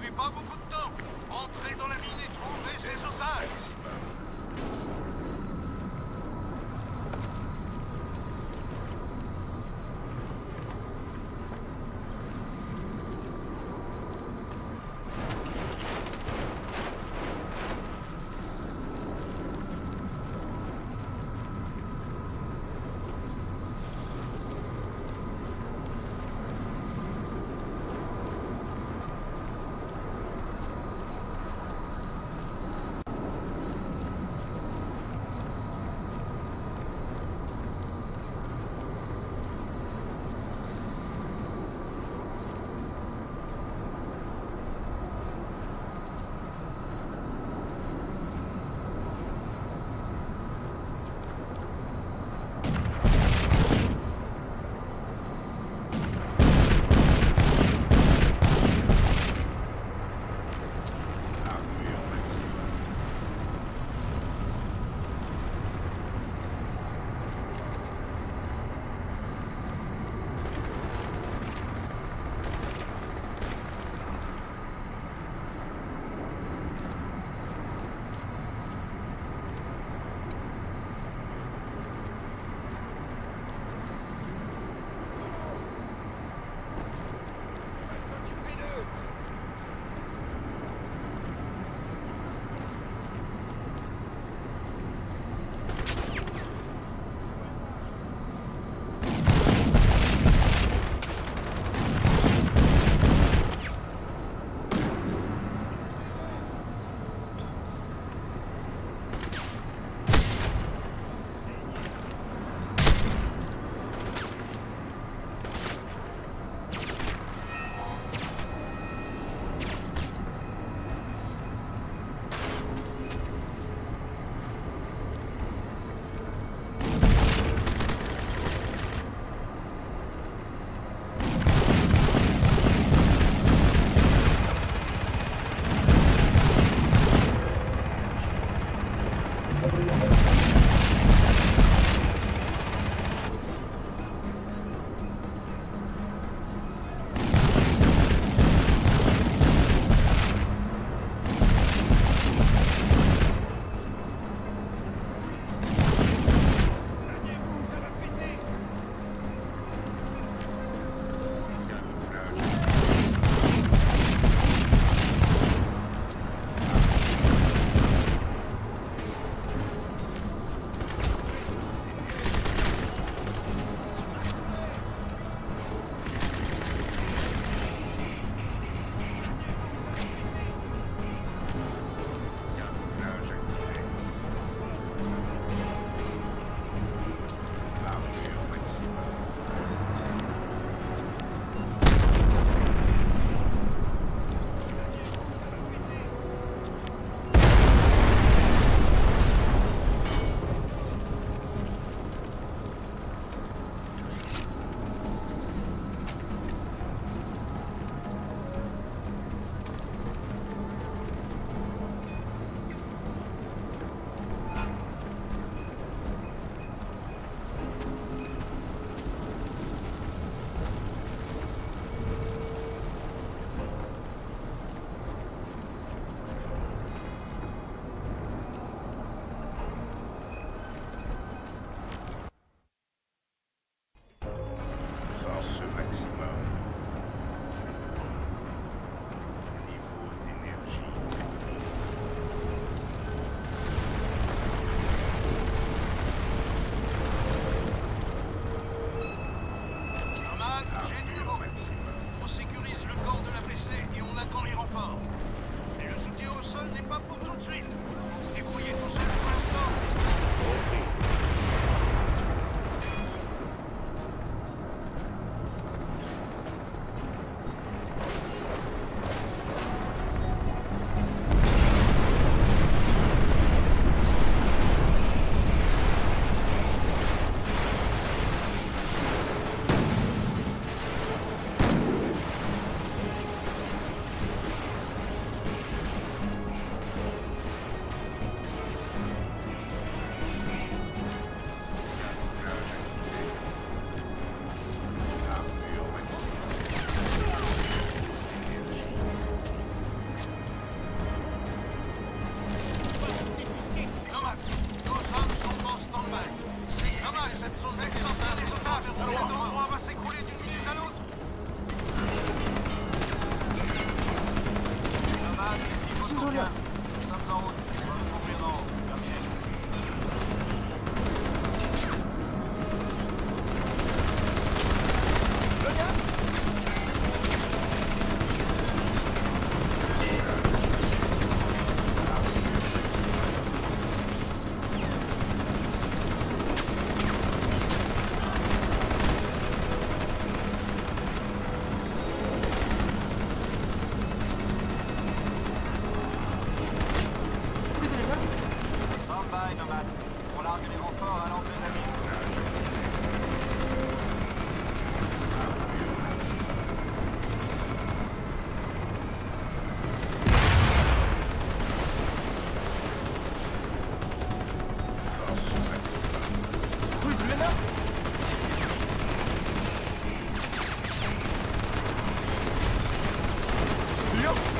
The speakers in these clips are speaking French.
n'avez pas beaucoup de temps. Entrez dans la mine et trouvez ces otages.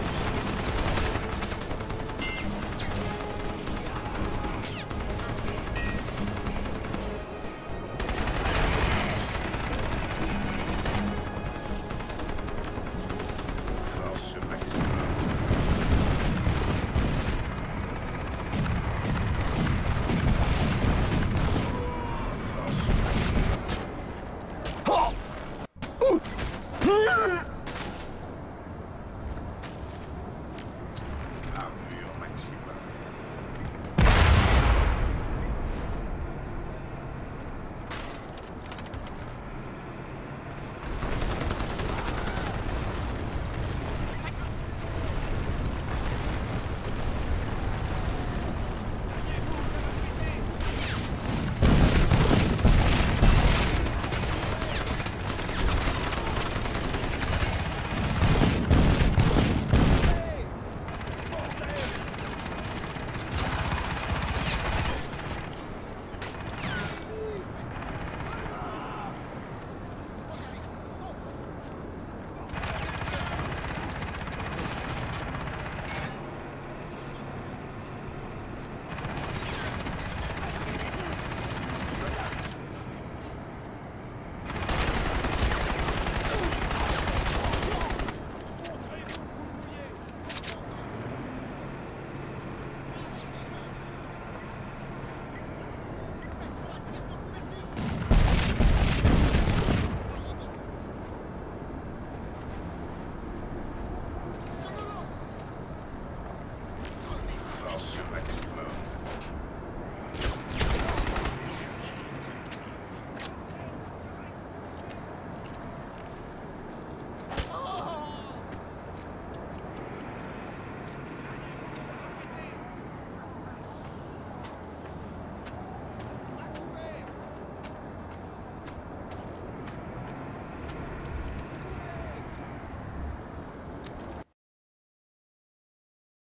Yo!